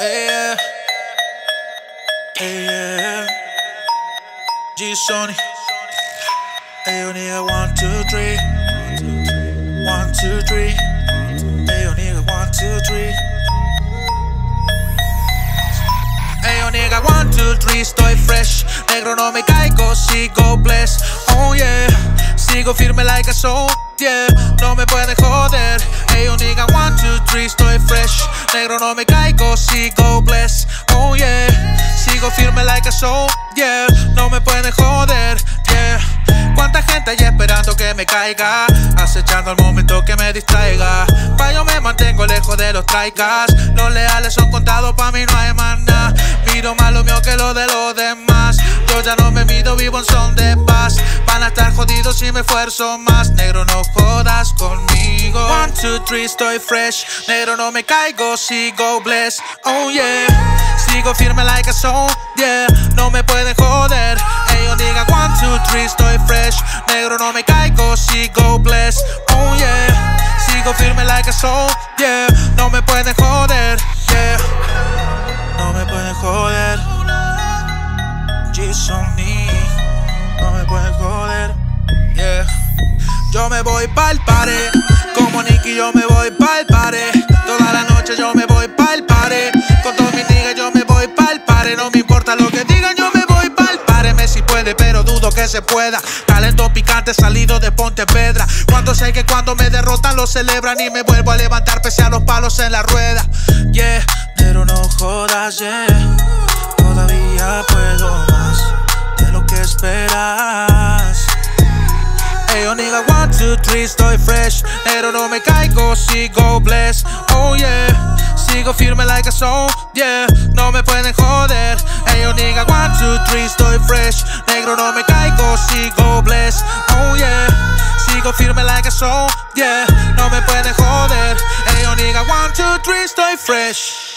G Sony. Hey, you nigga, 1, 2, 3. 1, 2, 3. Hey, you nigga, 1, 2, 3. Hey, you nigga, 1, 2, 3, estoy fresh. Negro, no me caigo, sigo blessed. Oh yeah, sigo firme like a soul, yeah. No me pueden joder. Hey, you nigga, 1, 2, 3, estoy fresh. Negro, no me caigo, sigo blessed. Oh yeah, sigo firme like a soul, yeah. No me pueden joder, yeah. Cuánta gente allá esperando que me caiga, acechando al momento que me distraiga. Pa' yo me mantengo lejos de los traicas, los leales son contados, pa' mí no hay más nada. Miro más lo mío que lo de los demás, yo ya no me mido, vivo en son de paz. Van a estar jodidos si me esfuerzo más, negro no jodas conmigo. 1, 2, 3, estoy fresh, negro no me caigo, sigo blessed. Oh yeah, sigo firme like a soul, yeah. No me pueden joder. Ellos digan 1, 2, 3, estoy fresh, negro no me caigo, sigo blessed. Oh yeah, sigo firme like a soul, yeah. No me pueden joder, yeah. No me pueden joder. G Sony, no me pueden joder, yeah. Yo me voy pa'l party, como Nicky yo me voy pa'l party. Toda la noche yo me voy pa'l party, con todos mis niggas yo me voy pa'l party. No me importa lo que digan, yo me voy pa'l party. Messi puede, pero dudo que se pueda. Talento picante salido de Ponte Pedra. Cuando sé que cuando me derrotan lo celebran y me vuelvo a levantar pese a los palos en la rueda, yeah. Pero no jodas, yeah. Todavía puedo más de lo que esperas. Hey, yo nigga, 1, 2, 3, estoy fresh. Negro no me caigo, sigo blessed. Oh yeah, sigo firme like a soul, yeah. No me pueden joder. Hey, yo nigga, 1, 2, 3, estoy fresh. Negro no me caigo, sigo blessed. Oh yeah, sigo firme like a soul, yeah. No me pueden joder. Hey, yo nigga, 1, 2, 3, estoy fresh.